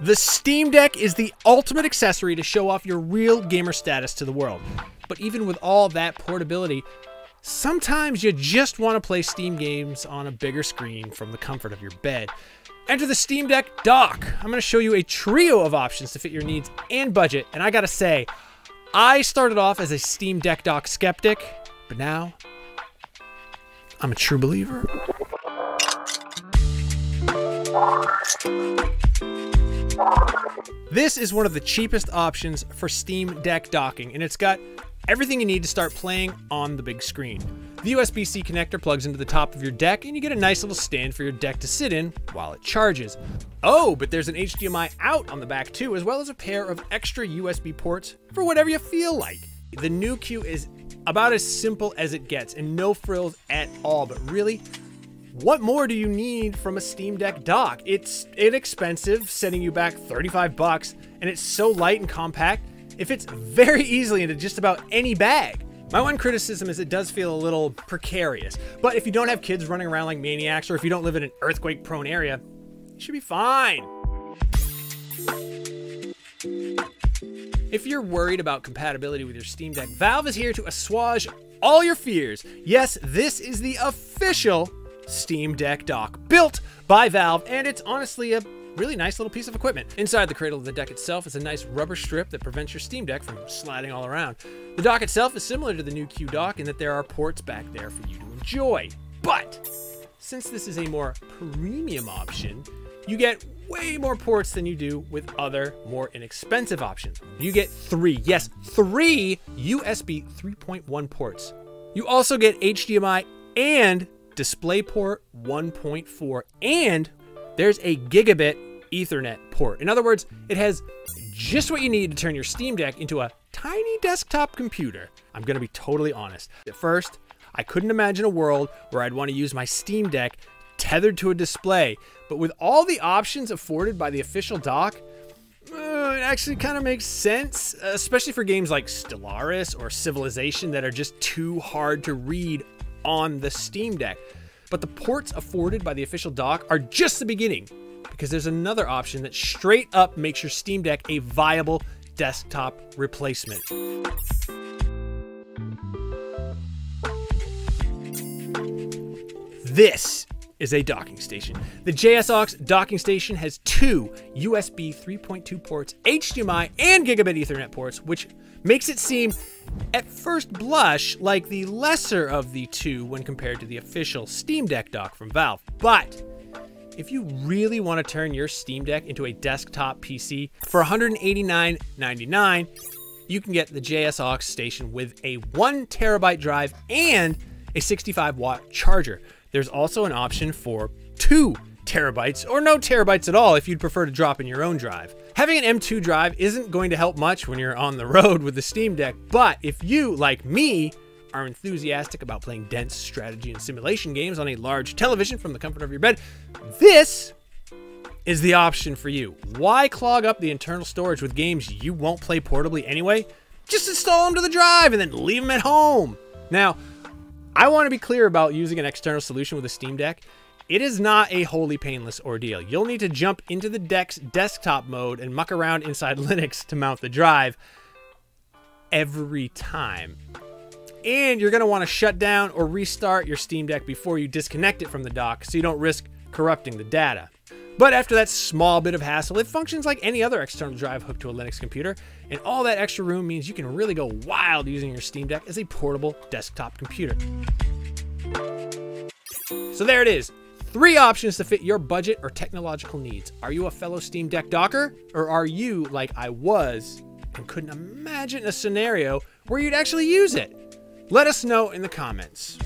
The Steam Deck is the ultimate accessory to show off your real gamer status to the world. But even with all that portability, sometimes you just want to play Steam games on a bigger screen from the comfort of your bed. Enter the Steam Deck Dock. I'm going to show you a trio of options to fit your needs and budget. And I got to say, I started off as a Steam Deck Dock skeptic, but now I'm a true believer. This is one of the cheapest options for Steam Deck docking, and it's got everything you need to start playing on the big screen. The USB-C connector plugs into the top of your deck, and you get a nice little stand for your deck to sit in while it charges. Oh, but there's an HDMI out on the back too, as well as a pair of extra USB ports for whatever you feel like. The NewQ is about as simple as it gets, and no frills at all, but really, what more do you need from a Steam Deck dock? It's inexpensive, setting you back $35, and it's so light and compact, it fits very easily into just about any bag. My one criticism is it does feel a little precarious, but if you don't have kids running around like maniacs, or if you don't live in an earthquake-prone area, you should be fine. If you're worried about compatibility with your Steam Deck, Valve is here to assuage all your fears. Yes, this is the official Steam Deck dock, built by Valve, and it's honestly a really nice little piece of equipment. Inside the cradle of the deck itself is a nice rubber strip that prevents your Steam Deck from sliding all around. The dock itself is similar to the NewQ dock in that there are ports back there for you to enjoy, but since this is a more premium option, you get way more ports than you do with other, more inexpensive options. You get three, yes, three USB 3.1 ports. You also get HDMI and DisplayPort 1.4, and there's a gigabit Ethernet port. In other words, it has just what you need to turn your Steam Deck into a tiny desktop computer. I'm gonna be totally honest. At first, I couldn't imagine a world where I'd want to use my Steam Deck tethered to a display, but with all the options afforded by the official dock, it actually kind of makes sense, especially for games like Stellaris or Civilization that are just too hard to read on the Steam Deck. But the ports afforded by the official dock are just the beginning, because there's another option that straight up makes your Steam Deck a viable desktop replacement. This is a docking station. The JSAUX docking station has two USB 3.2 ports, HDMI, and gigabit Ethernet ports, which makes it seem at first blush like the lesser of the two when compared to the official Steam Deck dock from Valve. But if you really want to turn your Steam Deck into a desktop PC, for $189.99, you can get the JSAUX station with a 1 terabyte drive and a 65-watt charger. There's also an option for 2 terabytes or no terabytes at all if you'd prefer to drop in your own drive. Having an M2 drive isn't going to help much when you're on the road with the Steam Deck, but if you, like me, are enthusiastic about playing dense strategy and simulation games on a large television from the comfort of your bed, this is the option for you. Why clog up the internal storage with games you won't play portably anyway? Just install them to the drive and then leave them at home. Now, I want to be clear about using an external solution with a Steam Deck. It is not a wholly painless ordeal. You'll need to jump into the deck's desktop mode and muck around inside Linux to mount the drive every time. And you're going to want to shut down or restart your Steam Deck before you disconnect it from the dock so you don't risk corrupting the data. But after that small bit of hassle, it functions like any other external drive hooked to a Linux computer, and all that extra room means you can really go wild using your Steam Deck as a portable desktop computer. So there it is, three options to fit your budget or technological needs. Are you a fellow Steam Deck docker, or are you like I was and couldn't imagine a scenario where you'd actually use it? Let us know in the comments.